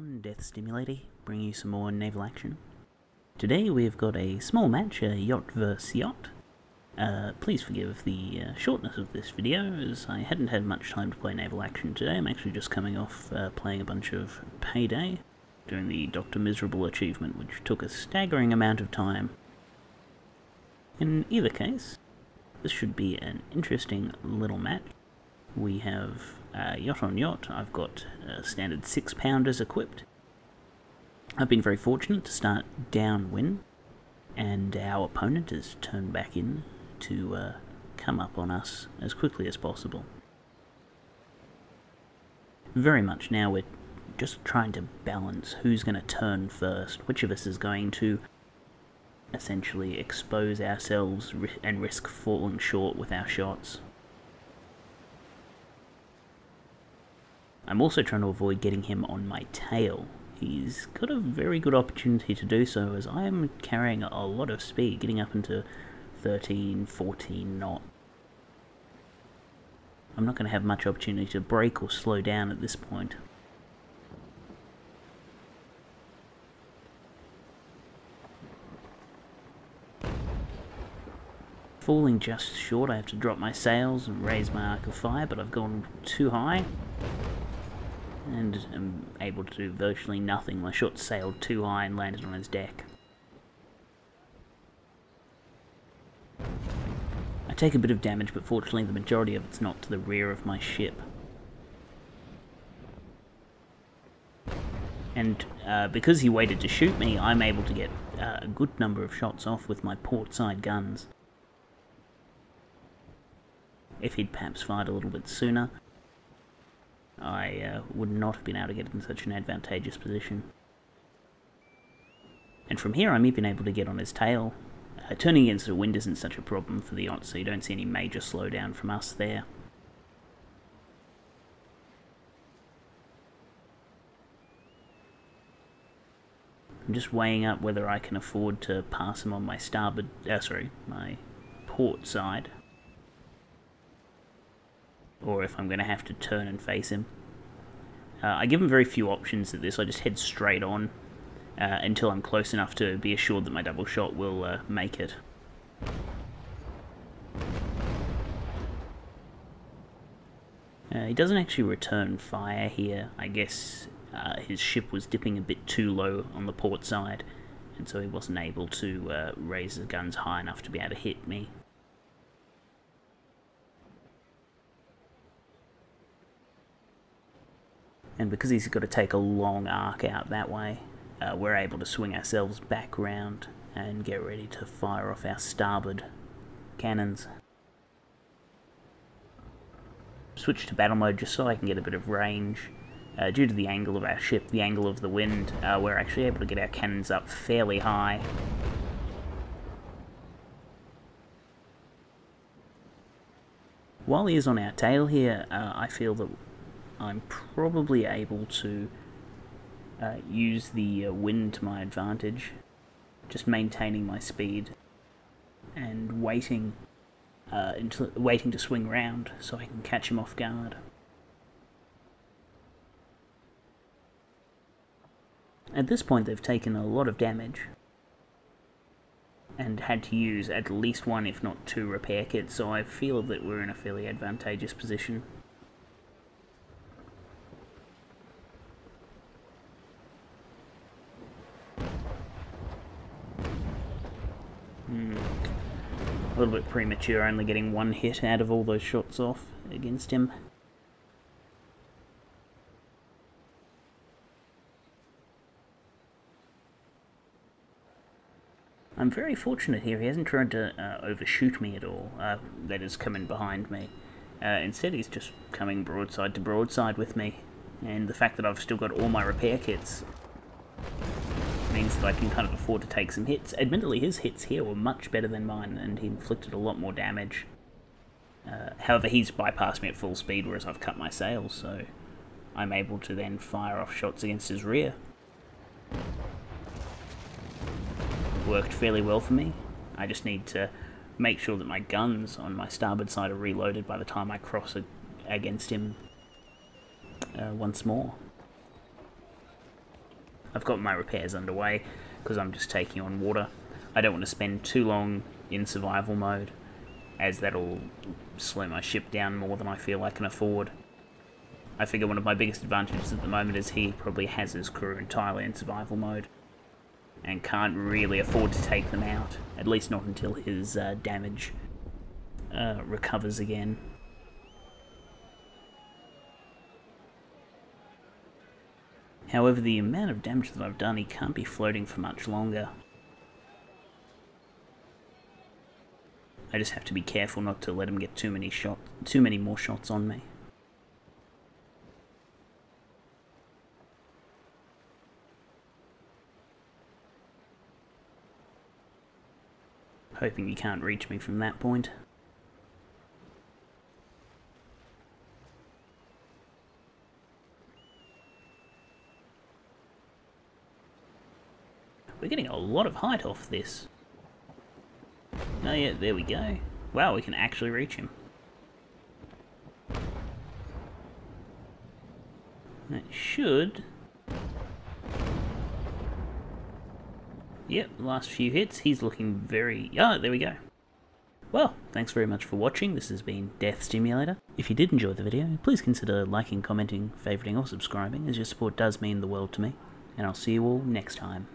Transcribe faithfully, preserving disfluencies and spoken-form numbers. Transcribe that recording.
everyone, Death Stimulator, bringing you some more Naval Action. Today we've got a small match, a yacht versus yacht. Uh, please forgive the uh, shortness of this video, as I hadn't had much time to play Naval Action today. I'm actually just coming off uh, playing a bunch of Payday, doing the Doctor Miserable achievement, which took a staggering amount of time. In either case, this should be an interesting little match. We have uh, yacht on yacht. I've got uh, standard six pounders equipped. I've been very fortunate to start downwind, and our opponent is turned back in to uh, come up on us as quickly as possible. Very much now we're just trying to balance who's going to turn first, which of us is going to essentially expose ourselves ri and risk falling short with our shots. I'm also trying to avoid getting him on my tail. He's got a very good opportunity to do so, as I'm carrying a lot of speed, getting up into thirteen, fourteen knots. I'm not going to have much opportunity to brake or slow down at this point. Falling just short, I have to drop my sails and raise my arc of fire, but I've gone too high. And am able to do virtually nothing. My shot sailed too high and landed on his deck. I take a bit of damage, but fortunately the majority of it's not to the rear of my ship. And uh, because he waited to shoot me, I'm able to get uh, a good number of shots off with my port side guns. If he'd perhaps fired a little bit sooner, I uh, would not have been able to get in such an advantageous position. And from here I'm even able to get on his tail. Uh, turning against the wind isn't such a problem for the yacht, so you don't see any major slowdown from us there. I'm just weighing up whether I can afford to pass him on my starboard, uh, sorry, my port side, or if I'm going to have to turn and face him. Uh, I give him very few options at this. I just head straight on uh, until I'm close enough to be assured that my double shot will uh, make it. Uh, he doesn't actually return fire here. I guess uh, his ship was dipping a bit too low on the port side, and so he wasn't able to uh, raise his guns high enough to be able to hit me. And because he's got to take a long arc out that way, uh, we're able to swing ourselves back round and get ready to fire off our starboard cannons. Switch to battle mode just so I can get a bit of range. Uh, due to the angle of our ship, the angle of the wind, uh, we're actually able to get our cannons up fairly high. While he is on our tail here, uh, I feel that I'm probably able to uh, use the uh, wind to my advantage, just maintaining my speed and waiting, uh, until, waiting to swing round so I can catch him off guard. At this point they've taken a lot of damage and had to use at least one if not two repair kits, so I feel that we're in a fairly advantageous position. A little bit premature, only getting one hit out of all those shots off against him. I'm very fortunate here. He hasn't tried to uh, overshoot me at all, uh, that is, come in behind me. Uh, instead he's just coming broadside to broadside with me, and the fact that I've still got all my repair kits means that I can kind of afford to take some hits. Admittedly, his hits here were much better than mine, and he inflicted a lot more damage. Uh, however, he's bypassed me at full speed, whereas I've cut my sails, so I'm able to then fire off shots against his rear. Worked fairly well for me. I just need to make sure that my guns on my starboard side are reloaded by the time I cross against him uh, once more. I've got my repairs underway because I'm just taking on water. I don't want to spend too long in survival mode, as that'll slow my ship down more than I feel I can afford. I figure one of my biggest advantages at the moment is he probably has his crew entirely in survival mode and can't really afford to take them out, at least not until his uh, damage uh, recovers again. However, the amount of damage that I've done, he can't be floating for much longer. I just have to be careful not to let him get too many shot, too many more shots on me. Hoping he can't reach me from that point. We're getting a lot of height off this. Oh yeah, there we go. Wow, we can actually reach him. That should... Yep, last few hits. He's looking very... Oh, there we go. Well, thanks very much for watching. This has been Death Stimulator. If you did enjoy the video, please consider liking, commenting, favoriting or subscribing, as your support does mean the world to me. And I'll see you all next time.